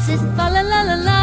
This is fa la la la la.